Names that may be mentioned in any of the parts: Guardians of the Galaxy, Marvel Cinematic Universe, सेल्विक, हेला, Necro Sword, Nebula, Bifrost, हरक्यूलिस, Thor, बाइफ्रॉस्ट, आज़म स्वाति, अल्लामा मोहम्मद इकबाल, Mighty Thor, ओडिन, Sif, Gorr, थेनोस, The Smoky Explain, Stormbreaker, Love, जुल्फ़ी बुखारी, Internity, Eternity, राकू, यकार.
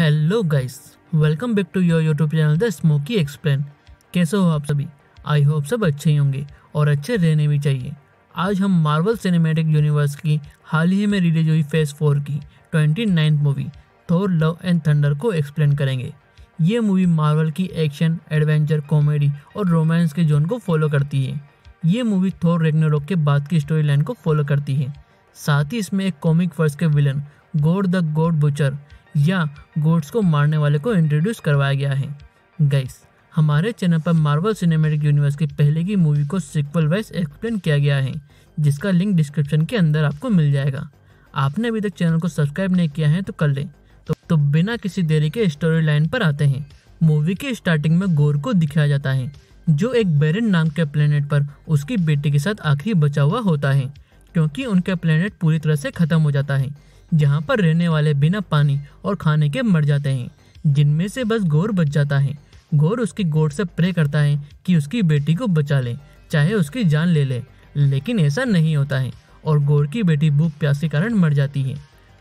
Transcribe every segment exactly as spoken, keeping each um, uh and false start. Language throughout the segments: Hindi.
Hello guys, welcome back to your YouTube channel the smoky explain. कैसे हो आप सभी? आई होप सब अच्छे ही होंगे और अच्छे रहने भी चाहिए। आज हम मार्वल सिनेमैटिक यूनिवर्स की हाल ही में रिलीज हुई फेज फोर की twenty ninth movie Thor love and thunder को एक्सप्लेन करेंगे। ये मूवी मार्वल की एक्शन, एडवेंचर, कॉमेडी और रोमांस के जोन को फॉलो करती है। ये मूवी थोर रैग्नारोक के बाद की स्टोरी लाइन को फॉलो करती है। साथ ही इसमें एक कॉमिक वर्स के villain Gorr the God butcher या गोड्स को मारने वाले को इंट्रोड्यूस करवाया गया है। गाइस, हमारे चैनल पर मार्वल सिनेमैटिक यूनिवर्स की पहले की मूवी को सिक्वल वाइज एक्सप्लेन किया गया है, जिसका लिंक डिस्क्रिप्शन के अंदर आपको मिल जाएगा। आपने अभी तक चैनल को सब्सक्राइब नहीं किया है तो कर लें। तो, तो बिना किसी देरी के स्टोरी लाइन पर आते हैं। मूवी के स्टार्टिंग में गोर को दिखाया जाता है, जो एक बेरन नाम के प्लेनेट पर उसकी बेटी के साथ आखिरी बचा हुआ होता है, क्योंकि उनका प्लेनेट पूरी तरह से खत्म हो जाता है, जहाँ पर रहने वाले बिना पानी और खाने के मर जाते हैं, जिनमें से बस गोर बच जाता है। गोर उसकी गोड से प्रे करता है कि उसकी बेटी को बचा ले, चाहे उसकी जान ले ले, लेकिन ऐसा नहीं होता है और गोर की बेटी भूख प्यास के कारण मर जाती है।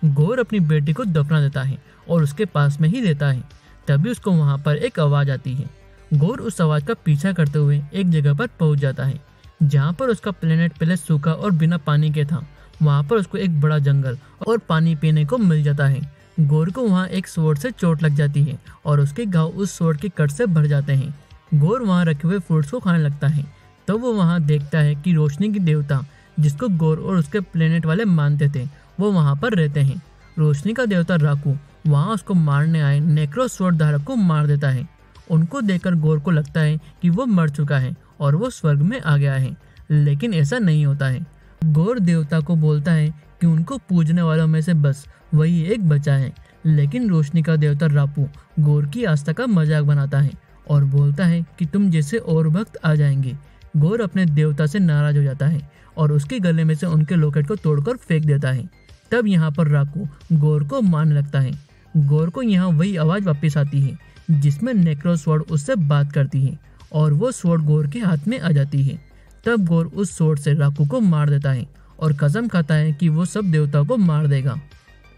गोर अपनी बेटी को दफना देता है और उसके पास में ही रहता है। तभी उसको वहाँ पर एक आवाज़ आती है। गोर उस आवाज़ का पीछा करते हुए एक जगह पर पहुँच जाता है, जहाँ पर उसका प्लेनेट पहले सूखा और बिना पानी के था। वहाँ पर उसको एक बड़ा जंगल और पानी पीने को मिल जाता है। गोर को वहाँ एक स्वॉर्ड से चोट लग जाती है और उसके घाव उस स्वॉर्ड के कट से भर जाते हैं। गोर वहाँ रखे हुए फ्रूट्स को खाने लगता है। तो वो वहाँ देखता है कि रोशनी की देवता, जिसको गोर और उसके प्लेनेट वाले मानते थे, वो वहाँ पर रहते हैं। रोशनी का देवता राकू वहाँ उसको मारने आए नेक्रो स्वॉर्ड धारक को मार देता है। उनको देखकर गोर को लगता है कि वो मर चुका है और वो स्वर्ग में आ गया है, लेकिन ऐसा नहीं होता है। गोर देवता को बोलता है कि उनको पूजने वालों में से बस वही एक बचा है, लेकिन रोशनी का देवता रापू गोर की आस्था का मजाक बनाता है और बोलता है कि तुम जैसे और भक्त आ जाएंगे। गोर अपने देवता से नाराज हो जाता है और उसके गले में से उनके लॉकेट को तोड़कर फेंक देता है। तब यहाँ पर राकू गोर को मारने लगता है। गोर को यहाँ वही आवाज़ वापस आती है जिसमें नेक्रो स्वॉर्ड उससे बात करती है और वो स्वॉर्ड गोर के हाथ में आ जाती है। तब गोर उस स्वॉर्ड से राकू को मार देता है और कसम खाता है कि वो सब देवताओं को मार देगा।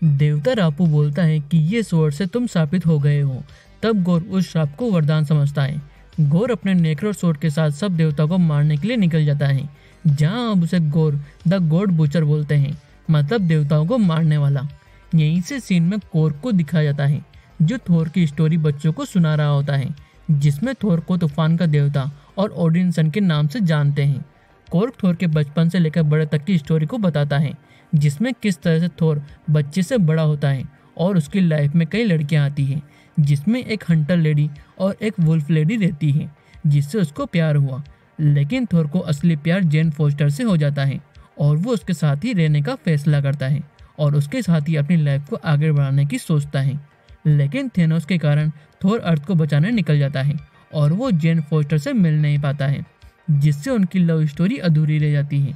देवता रापू बोलता है कि ये स्वॉर्ड से तुम शापित हो गए हो। तब गोर उस श्राप को वरदान समझता है। गोर अपने नेक्रो स्वॉर्ड के साथ सब देवताओं को मारने के लिए निकल जाता है, जहां अब उसे गोर द गॉड बुचर बोलते हैं, मतलब देवताओं को मारने वाला। यहीं से सीन में कोर्ग को दिखाया जाता है, जो थोर की स्टोरी बच्चों को सुना रहा होता है, जिसमें थोर को तूफान का देवता और ओडिन सन के नाम से जानते हैं। कोर्ग थोर के बचपन से लेकर बड़े तक की स्टोरी को बताता है, जिसमें किस तरह से थोर बच्चे से बड़ा होता है और उसकी लाइफ में कई लड़कियां आती हैं, जिसमें एक हंटर लेडी और एक वुल्फ लेडी रहती है, जिससे उसको प्यार हुआ। लेकिन थोर को असली प्यार जेन फोस्टर से हो जाता है और वो उसके साथ ही रहने का फैसला करता है और उसके साथ ही अपनी लाइफ को आगे बढ़ाने की सोचता है। लेकिन थेनोस के कारण थोर अर्थ को बचाने निकल जाता है और वो जेन फोस्टर से मिल नहीं पाता है, जिससे उनकी लव स्टोरी अधूरी रह जाती है।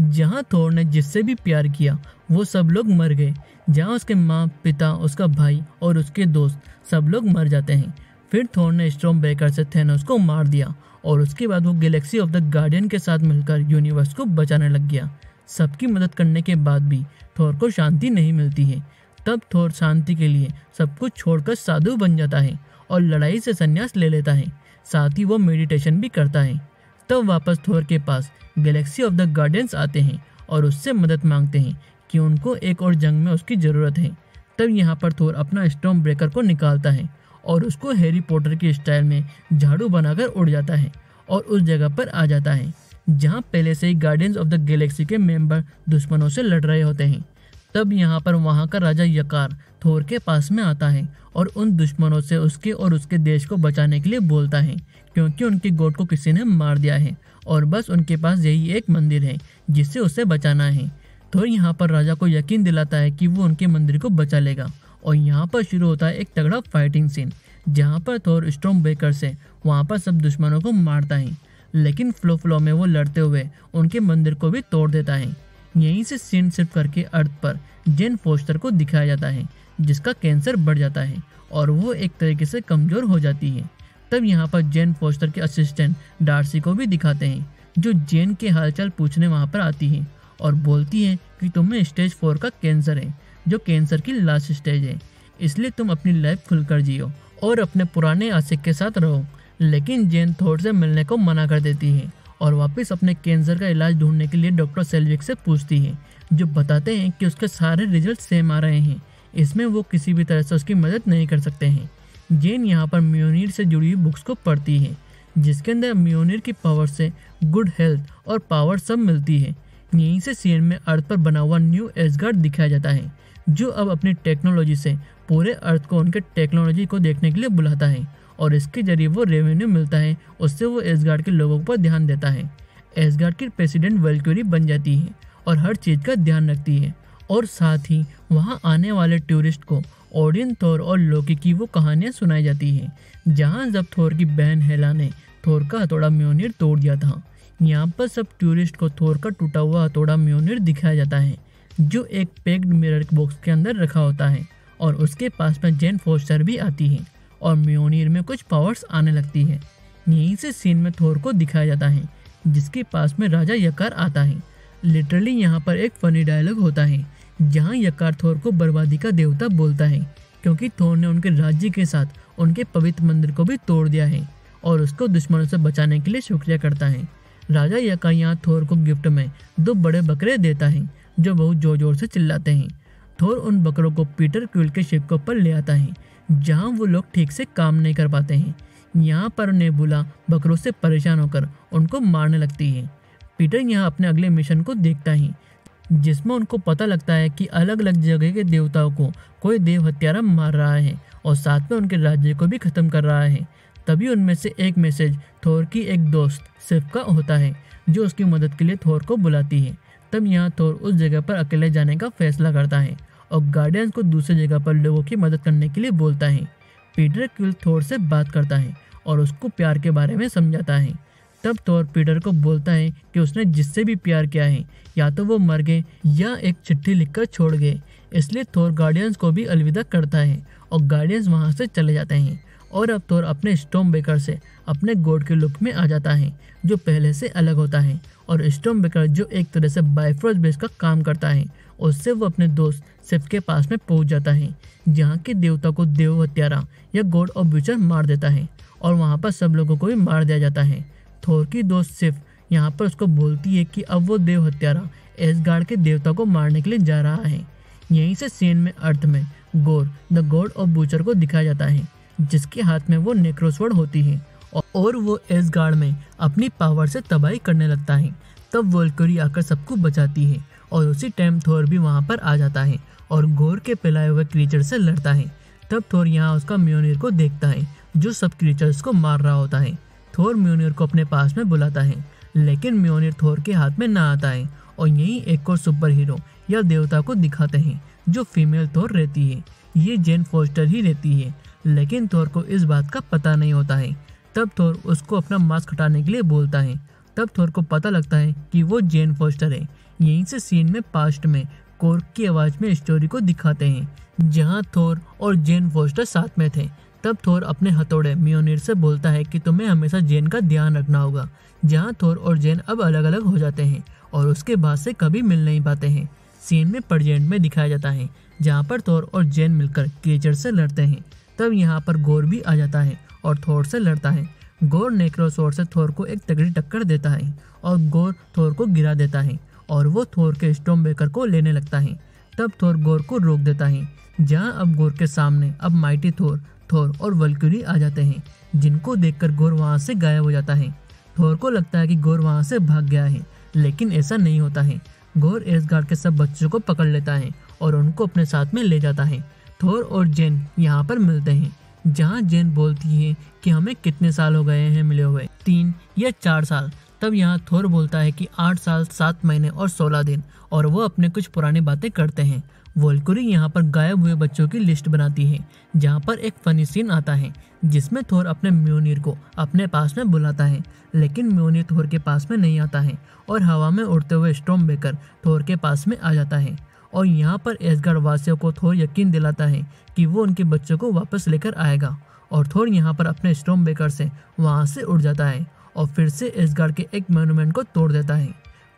जहाँ थोर ने जिससे भी प्यार किया वो सब लोग मर गए, जहाँ उसके माँ, पिता, उसका भाई और उसके दोस्त सब लोग मर जाते हैं। फिर थोर ने स्टॉर्मब्रेकर से थेनोस को मार दिया और उसके बाद वो गैलेक्सी ऑफ द गार्डियन के साथ मिलकर यूनिवर्स को बचाने लग गया। सबकी मदद करने के बाद भी थोर को शांति नहीं मिलती है। तब थोर शांति के लिए सब कुछ छोड़कर साधु बन जाता है और लड़ाई से संन्यास ले लेता है। साथ ही वो मेडिटेशन भी करता है। तब वापस थोर के पास गैलेक्सी ऑफ द गार्डियंस आते हैं और उससे मदद मांगते हैं कि उनको एक और जंग में उसकी ज़रूरत है। तब यहाँ पर थोर अपना स्टॉर्म ब्रेकर को निकालता है और उसको हैरी पॉटर की स्टाइल में झाड़ू बनाकर उड़ जाता है और उस जगह पर आ जाता है जहाँ पहले से ही गार्डियंस ऑफ द गैलेक्सी के मेंबर दुश्मनों से लड़ रहे होते हैं। तब यहाँ पर वहाँ का राजा यकार थोर के पास में आता है और उन दुश्मनों से उसके और उसके देश को बचाने के लिए बोलता है, क्योंकि उनके गोट को किसी ने मार दिया है और बस उनके पास यही एक मंदिर है जिससे उसे बचाना है। थोर यहाँ पर राजा को यकीन दिलाता है कि वो उनके मंदिर को बचा लेगा और यहाँ पर शुरू होता है एक तगड़ा फाइटिंग सीन, जहाँ पर थोर स्टॉर्मब्रेकर से वहाँ पर सब दुश्मनों को मारता है, लेकिन फ्लो फ्लो में वो लड़ते हुए उनके मंदिर को भी तोड़ देता है। यहीं से सीन शिफ्ट करके अर्थ पर जेन फोस्टर को दिखाया जाता है, जिसका कैंसर बढ़ जाता है और वो एक तरीके से कमज़ोर हो जाती है। तब यहाँ पर जेन फोस्टर के असिस्टेंट डार्सी को भी दिखाते हैं, जो जेन के हालचाल पूछने वहाँ पर आती है और बोलती है कि तुम्हें स्टेज फोर का कैंसर है, जो कैंसर की लास्ट स्टेज है। इसलिए तुम अपनी लाइफ खुलकर जियो और अपने पुराने आशिक के साथ रहो। लेकिन जेन थोर से मिलने को मना कर देती है और वापस अपने कैंसर का इलाज ढूंढने के लिए डॉक्टर सेल्विक से पूछती है, जो बताते हैं कि उसके सारे रिजल्ट सेम आ रहे हैं, इसमें वो किसी भी तरह से उसकी मदद नहीं कर सकते हैं। जेन यहाँ पर म्योनिर से जुड़ी हुई बुक्स को पढ़ती है, जिसके अंदर म्योनिर की पावर से गुड हेल्थ और पावर सब मिलती है। यहीं से सीन में अर्थ पर बना हुआ न्यू एसगार्ड दिखाया जाता है, जो अब अपनी टेक्नोलॉजी से पूरे अर्थ को उनके टेक्नोलॉजी को देखने के लिए बुलाता है और इसके जरिए वो रेवेन्यू मिलता है, उससे वो एसगार्ड के लोगों पर ध्यान देता है। एसगार्ड की प्रेसिडेंट वैल्क्यूरी बन जाती है और हर चीज़ का ध्यान रखती है और साथ ही वहाँ आने वाले टूरिस्ट को ओडिन, थोर और लोकी की वो कहानियाँ सुनाई जाती है, जहाँ जब थोर की बहन हेला ने थोर का हथौड़ा म्योनिर तोड़ दिया था। यहाँ पर सब टूरिस्ट को थोर का टूटा हुआ हथौड़ा म्योनिर दिखाया जाता है, जो एक पैक्ड मिरर बॉक्स के अंदर रखा होता है और उसके पास में जेन फोस्टर भी आती है और म्योनिर में कुछ पावर्स आने लगती है। यहीं से सीन में थोर को दिखाया जाता है, जिसके पास में राजा यकार आता है। लिटरली यहाँ पर एक फनी डायलॉग होता है, जहाँ यकार थोर को बर्बादी का देवता बोलता है, क्योंकि थोर ने उनके राज्य के साथ उनके पवित्र मंदिर को भी तोड़ दिया है और उसको दुश्मनों से बचाने के लिए शुक्रिया करता है। राजा यकार यहाँ थोर को गिफ्ट में दो बड़े बकरे देता है, जो बहुत जोर जोर से चिल्लाते हैं। थोर उन बकरों को पीटर क्विल के शिप के ऊपर ले आता है, जहाँ वो लोग ठीक से काम नहीं कर पाते हैं। यहाँ पर नेबुला बकरों से परेशान होकर उनको मारने लगती है। पीटर यहाँ अपने अगले मिशन को देखता है, जिसमें उनको पता लगता है कि अलग अलग जगह के देवताओं को कोई देव हत्यारा मार रहा है और साथ में उनके राज्य को भी खत्म कर रहा है। तभी उनमें से एक मैसेज थोर की एक दोस्त सिफ का होता है, जो उसकी मदद के लिए थोर को बुलाती है। तब यहाँ थोर उस जगह पर अकेले जाने का फैसला करता है और गार्डियंस को दूसरी जगह पर लोगों की मदद करने के लिए बोलता है। पीटर क्विल थोर से बात करता है और उसको प्यार के बारे में समझाता है। तब थोर पीटर को बोलता है कि उसने जिससे भी प्यार किया है, या तो वो मर गए या एक चिट्ठी लिखकर छोड़ गए। इसलिए थोर गार्डियंस को भी अलविदा करता है और गार्डियंस वहाँ से चले जाते हैं और अब थोर अपने स्टॉर्मब्रेकर से अपने गॉड के लुक में आ जाता है, जो पहले से अलग होता है और स्टॉर्मब्रेकर जो एक तरह से बाइफ्रॉस्ट बेस का काम करता है, उससे वो अपने दोस्त सिफ के पास में पहुंच जाता है, जहाँ के देवता को देव हत्यारा या गॉड ऑफ बटचर मार देता है और वहाँ पर सब लोगों को भी मार दिया जाता है। थोर की दोस्त सिफ यहाँ पर उसको बोलती है कि अब वो देव हत्यारा एसगार्ड के देवता को मारने के लिए जा रहा है। यहीं से सीन में अर्थ में गोर द गॉड ऑफ बटचर को दिखाया जाता है, जिसके हाथ में वो नेक्रो स्वॉर्ड होती है और वो एसगार्ड में अपनी पावर से तबाही करने लगता है। तब वैल्क्यूरी आकर सबको बचाती है और उसी टाइम थोर भी वहाँ पर आ जाता है और गोर के पिलाए हुए क्रीचर से लड़ता है। तब थोर यहाँ उसका म्योनिर को देखता है, जो सब क्रीचर्स को मार रहा होता है। थोर म्योनिर को अपने पास में बुलाता है, लेकिन म्योनिर थोर के हाथ में ना आता है और यहीं एक और सुपर हीरो या देवता को दिखाते हैं, जो फीमेल थोर रहती है। ये जेन फोस्टर ही रहती है, लेकिन थोर को इस बात का पता नहीं होता है। तब थोर उसको अपना मास्क हटाने के लिए बोलता है। तब थोर को पता लगता है कि वो जेन फोस्टर है। यहीं से सीन में पास्ट में कोर्ग की आवाज़ में स्टोरी को दिखाते हैं, जहां थोर और जेन फोस्टर साथ में थे। तब थोर अपने हथौड़े म्योनिर से बोलता है कि तुम्हें हमेशा जेन का ध्यान रखना होगा, जहां थोर और जेन अब अलग अलग हो जाते हैं और उसके बाद से कभी मिल नहीं पाते हैं। सीन में प्रजेंट में दिखाया जाता है, जहाँ पर थोर और जेन मिलकर क्रीचर से लड़ते हैं। तब यहाँ पर गोर भी आ जाता है और थोर से लड़ता है। गोर नेक्रो स्वॉर्ड से थोर को एक तगड़ी टक्कर देता है और गोर थोर को गिरा देता है और वो थोर के स्टॉर्मब्रेकर को लेने लगता है। तब थोर गोर को रोक देता है, जहां अब गोर के सामने अब माइटी थोर, थोर और वैल्क्यूरी आ जाते हैं, जिनको देखकर गोर वहां से गायब हो जाता है। थोर को लगता है कि गोर वहां से भाग गया है, लेकिन ऐसा नहीं होता है। गोर एसगार्ड के सब बच्चों को पकड़ लेता है और उनको अपने साथ में ले जाता है। थोर और जेन यहाँ पर मिलते हैं, जहाँ जेन बोलती है कि हमें कितने साल हो गए हैं मिले हुए, तीन या चार साल। तब यहाँ थोर बोलता है कि आठ साल सात महीने और सोलह दिन और वो अपने कुछ पुरानी बातें करते हैं। वैल्क्यूरी यहाँ पर गायब हुए बच्चों की लिस्ट बनाती है, जहाँ पर एक फनी सीन आता है, जिसमें थोर अपने म्योनिर को अपने पास में बुलाता है, लेकिन म्योनिर थोर के पास में नहीं आता है और हवा में उड़ते हुए स्टॉर्मब्रेकर थोर के पास में आ जाता है और यहाँ पर एसगार्ड वासियों को थोर यकीन दिलाता है कि वो उनके बच्चों को वापस लेकर आएगा और थोर यहाँ पर अपने स्टॉर्मब्रेकर से वहाँ से उड़ जाता है और फिर से एसगार्ड के एक मोन्यूमेंट को तोड़ देता है।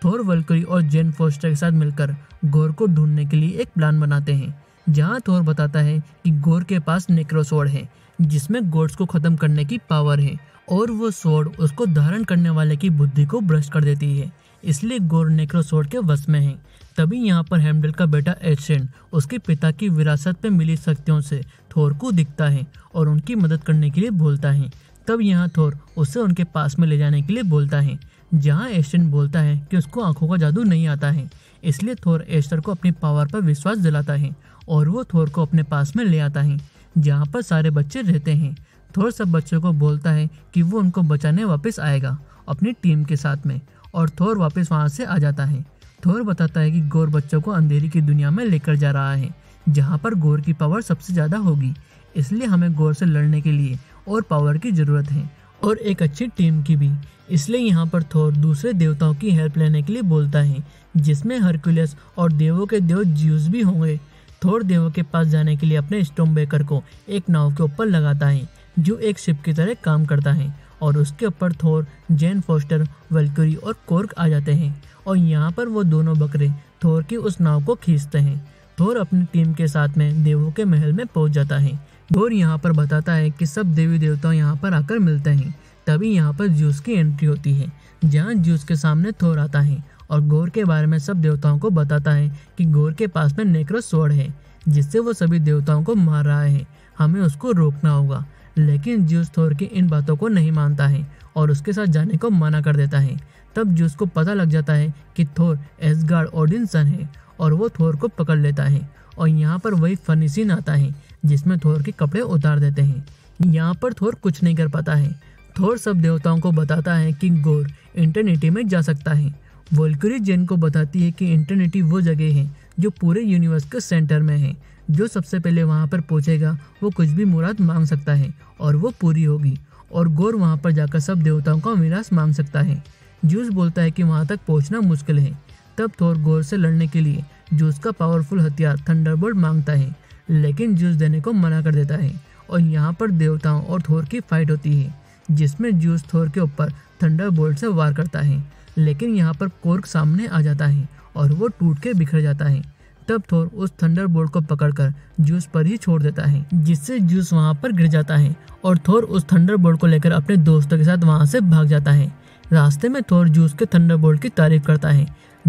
थोर वैल्क्यूरी और जेन फोस्टर के साथ मिलकर गोर को ढूंढने के लिए एक प्लान बनाते हैं, जहां थोर बताता है कि गोर के पास नेक्रो स्वॉर्ड है जिसमें गोड्स को ख़त्म करने की पावर है और वो स्वॉर्ड उसको धारण करने वाले की बुद्धि को भ्रष्ट कर देती है, इसलिए गोर नेक्रो स्वॉर्ड के वश में है। तभी यहाँ पर हेमडल का बेटा एश्टन उसके पिता की विरासत में मिली शक्तियों से थोर को दिखता है और उनकी मदद करने के लिए बोलता है। तब यहाँ थोर उसे उनके पास में ले जाने के लिए बोलता है, जहाँ एश्टन बोलता है कि उसको आंखों का जादू नहीं आता है, इसलिए थोर एश्टर को अपनी पावर पर विश्वास दिलाता है और वो थोर को अपने पास में ले आता है जहाँ पर सारे बच्चे रहते हैं। थोर सब बच्चों को बोलता है कि वो उनको बचाने वापस आएगा अपनी टीम के साथ में, और थोर वापस वहाँ से आ जाता है। थोर बताता है कि गोर बच्चों को अंधेरी की दुनिया में लेकर जा रहा है जहाँ पर गोर की पावर सबसे ज़्यादा होगी, इसलिए हमें गोर से लड़ने के लिए और पावर की ज़रूरत है और एक अच्छी टीम की भी। इसलिए यहाँ पर थोर दूसरे देवताओं की हेल्प लेने के लिए बोलता है जिसमें हरक्यूलिस और देवों के देव ज़्यूस भी होंगे। थोर देवों के पास जाने के लिए अपने स्टॉर्मब्रेकर को एक नाव के ऊपर लगाता है जो एक शिप की तरह काम करता है और उसके ऊपर थोर, जेन फोस्टर, वैल्करी और कोर्ग आ जाते हैं और यहाँ पर वो दोनों बकरे थोर की उस नाव को खींचते हैं। थोर अपनी टीम के साथ में देवों के महल में पहुँच जाता है। गोर यहाँ पर बताता है कि सब देवी देवताओं यहाँ पर आकर मिलते हैं। तभी यहाँ पर ज़्यूस की एंट्री होती है जहाँ ज़्यूस के सामने थोर आता है और गोर के बारे में सब देवताओं को बताता है कि गोर के पास में नेक्रो स्वॉर्ड है जिससे वो सभी देवताओं को मार रहा है, हमें उसको रोकना होगा। लेकिन ज़्यूस थोर की इन बातों को नहीं मानता है और उसके साथ जाने को मना कर देता है। तब ज़्यूस को पता लग जाता है कि थोर एसगार्ड ओडिन सन है और वो थोर को पकड़ लेता है और यहाँ पर वही फनी सीन आता है जिसमें थोर के कपड़े उतार देते हैं। यहाँ पर थोर कुछ नहीं कर पाता है। थोर सब देवताओं को बताता है कि गोर इंटरनिटी में जा सकता है। वैल्करी जेन को बताती है कि इंटरनिटी वो जगह है जो पूरे यूनिवर्स के सेंटर में है, जो सबसे पहले वहाँ पर पहुँचेगा वो कुछ भी मुराद मांग सकता है और वो पूरी होगी, और गोर वहाँ पर जाकर सब देवताओं का विनाश मांग सकता है। ज़्यूस बोलता है कि वहाँ तक पहुँचना मुश्किल है। तब थोर गोर से लड़ने के लिए ज़्यूस का पावरफुल हथियार थंडरबोल्ट मांगता है लेकिन ज़्यूस देने को मना कर देता है और यहाँ पर देवताओं और थोर की फाइट होती है जिसमें ज़्यूस थोर के ऊपर थंडरबोल्ट से वार करता है, लेकिन यहाँ पर कोर्ग सामने आ जाता है और वो टूट के बिखर जाता है। तब थोर उस थंडरबोल्ट को पकड़कर ज़्यूस पर ही छोड़ देता है जिससे ज़्यूस वहाँ पर गिर जाता है और थोर उस थंडरबोल्ट को लेकर अपने दोस्तों के साथ वहाँ से भाग जाता है। रास्ते में थोर ज़्यूस के थंडरबोल्ट की तारीफ करता है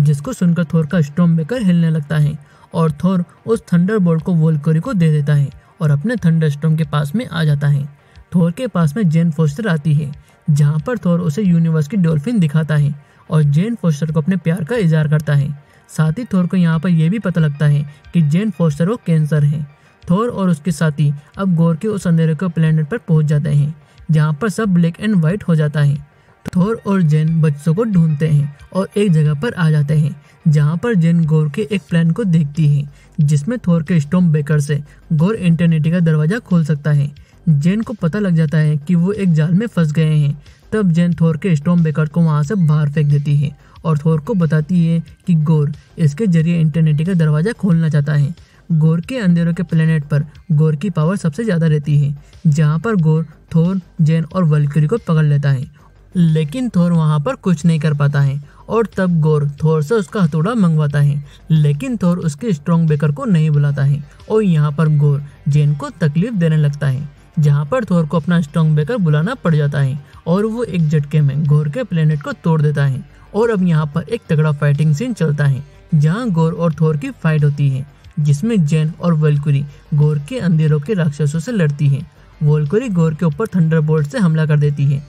जिसको सुनकर थोर का स्टॉर्मब्रेकर हिलने लगता है और थोर उस थंडरबोल्ट को वोल्करी को दे देता है और अपने थंडरस्टॉर्म के पास में आ जाता है। थोर के पास में जेन फोस्टर आती है जहाँ पर थोर उसे यूनिवर्स की डॉल्फिन दिखाता है और जेन फोस्टर को अपने प्यार का इजहार करता है। साथ ही थोर को यहाँ पर यह भी पता लगता है कि जेन फोस्टर को कैंसर है। थोर और उसके साथी अब गोर के उस अंधेरे के प्लेनेट पर पहुँच जाते हैं जहाँ पर सब ब्लैक एंड वाइट हो जाता है। थोर और जेन बच्चों को ढूंढते हैं और एक जगह पर आ जाते हैं जहाँ पर जेन गोर के एक प्लान को देखती है जिसमें थोर के स्टॉर्मब्रेकर से गोर इंटरनिटी का दरवाज़ा खोल सकता है। जेन को पता लग जाता है कि वो एक जाल में फंस गए हैं। तब जेन थोर के स्टॉर्मब्रेकर को वहाँ से बाहर फेंक देती है और थोर को बताती है कि गोर इसके जरिए इंटरनिटी का दरवाज़ा खोलना चाहता है। गोर के अंधेरों के प्लेनेट पर गोर की पावर सबसे ज़्यादा रहती है जहाँ पर गोर थोर, जेन और वैल्करी को पकड़ लेता है, लेकिन थोर वहाँ पर कुछ नहीं कर पाता है। और तब गोर थोर से उसका हथौड़ा मंगवाता है लेकिन थोर उसके स्टॉर्मब्रेकर को नहीं बुलाता है और यहाँ पर गोर जेन को तकलीफ देने लगता है जहाँ पर थोर को अपना स्टॉर्मब्रेकर बुलाना पड़ जाता है और वो एक झटके में गोर के प्लेनेट को तोड़ देता है। और अब यहाँ पर एक तगड़ा फाइटिंग सीन चलता है जहाँ गोर और थोर की फाइट होती है जिसमें जेन और वैल्करी गोर के अंधेरों के राक्षसों से लड़ती है। वैल्करी गोर के ऊपर थंडरबोल्ट से हमला कर देती है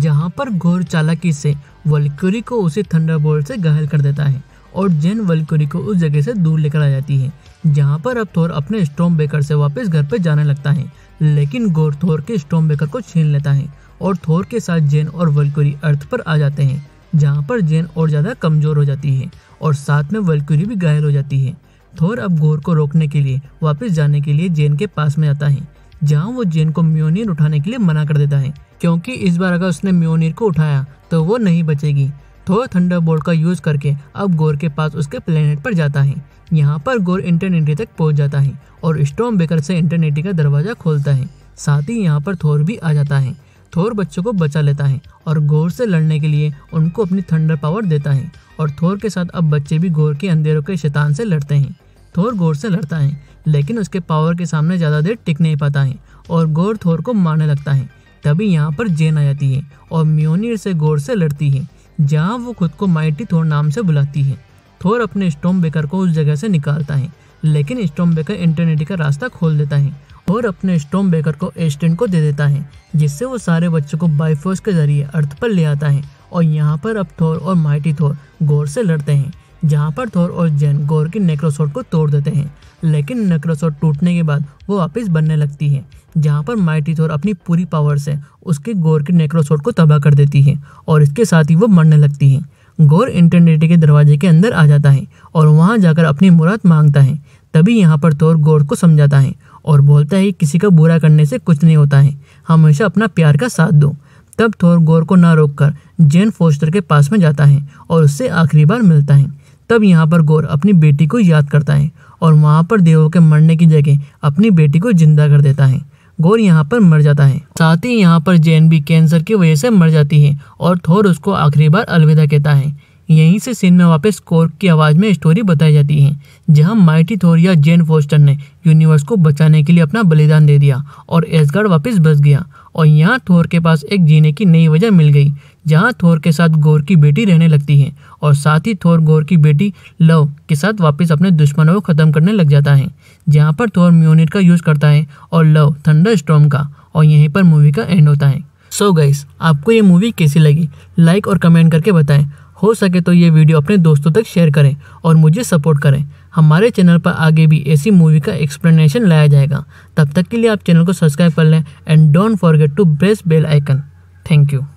जहाँ पर गोर चालाकी से वैल्करी को उसे थंडरबोल्ट से घायल कर देता है और जेन वैल्करी को उस जगह से दूर लेकर आ जाती है जहाँ पर अब थोर अपने स्टॉर्मब्रेकर से वापस घर पर जाने लगता है, लेकिन गोर थोर के स्टॉर्मब्रेकर को छीन लेता है और थोर के साथ जेन और वैल्करी अर्थ पर आ जाते हैं जहाँ पर जेन और ज़्यादा कमज़ोर हो जाती है और साथ में वैल्करी भी घायल हो जाती है। थोर अब गोर को रोकने के लिए वापस जाने के लिए जेन के पास में जाता है जहाँ वो जेन को म्योनिर उठाने के लिए मना कर देता है क्योंकि इस बार अगर उसने म्योनिर को उठाया तो वो नहीं बचेगी। थोर थंडरबोल्ट का यूज़ करके अब गोर के पास उसके प्लेनेट पर जाता है। यहाँ पर गोर इंटरनेटी तक पहुँच जाता है और स्टॉर्मब्रेकर से इंटरनेटी का दरवाज़ा खोलता है। साथ ही यहाँ पर थोर भी आ जाता है। थोर बच्चों को बचा लेता है और गोर से लड़ने के लिए उनको अपनी थंडर पावर देता है और थोर के साथ अब बच्चे भी गोर के अंधेरों के शैतान से लड़ते हैं। थोर गोर से लड़ता है लेकिन उसके पावर के सामने ज़्यादा देर टिक नहीं पाता है और गोर थोर को मारने लगता है। तभी यहाँ पर जेन आ जाती है और म्योनिर से गोर से लड़ती है, जहाँ वो खुद को माइटी थोर नाम से बुलाती है। थोर अपने स्टॉर्मब्रेकर को उस जगह से निकालता है लेकिन स्टॉर्मब्रेकर इंटरनेट का रास्ता खोल देता है और अपने स्टॉर्मब्रेकर को एस्टन को दे देता है, जिससे वो सारे बच्चों को बाइफोर्स के जरिए अर्थ पर ले आता है। और यहाँ पर अब थोर और माइटी थोर गोर से लड़ते हैं, जहाँ पर थोर और जेन गोर की नेक्रो स्वॉर्ड को तोड़ देते हैं। लेकिन नेक्रो स्वॉर्ड टूटने के बाद वो वापस बनने लगती है, जहाँ पर माइटी थोर अपनी पूरी पावर से उसके गोर की नेक्रो स्वॉर्ड को तबाह कर देती है और इसके साथ ही वो मरने लगती है। गोर इंटरनेट के दरवाजे के अंदर आ जाता है और वहाँ जाकर अपनी मुराद मांगता है। तभी यहाँ पर थोर गोर को समझाता है और बोलता है किसी का बुरा करने से कुछ नहीं होता है, हमेशा अपना प्यार का साथ दो। तब थोर गोर को ना रोककर जेन फोस्टर के पास में जाता है और उससे आखिरी बार मिलता है। तब यहाँ पर गोर अपनी बेटी को याद करता है और वहाँ पर देवों के मरने की जगह अपनी बेटी को जिंदा कर देता है। गोर यहाँ पर मर जाता है, साथ ही यहाँ पर जेन भी कैंसर की वजह से मर जाती है और थोर उसको आखिरी बार अलविदा कहता है। यहीं से सीन में वापस कोर्ग की आवाज़ में स्टोरी बताई जाती है, जहां माइटी थोर या जेन फोस्टर ने यूनिवर्स को बचाने के लिए अपना बलिदान दे दिया और एस्गार्ड वापस बस गया। और यहां थोर के पास एक जीने की नई वजह मिल गई, जहां थोर के साथ गोर की बेटी रहने लगती है और साथ ही थोर गोर की बेटी लव के साथ वापस अपने दुश्मनों को ख़त्म करने लग जाता है, जहाँ पर थोर म्योनिर का यूज़ करता है और लव थंडरस्टॉर्म का। और यहीं पर मूवी का एंड होता है। सो गाइस, आपको ये मूवी कैसी लगी लाइक और कमेंट करके बताएं। हो सके तो ये वीडियो अपने दोस्तों तक शेयर करें और मुझे सपोर्ट करें। हमारे चैनल पर आगे भी ऐसी मूवी का एक्सप्लेनेशन लाया जाएगा। तब तक के लिए आप चैनल को सब्सक्राइब कर लें and don't forget to press bell icon. Thank you.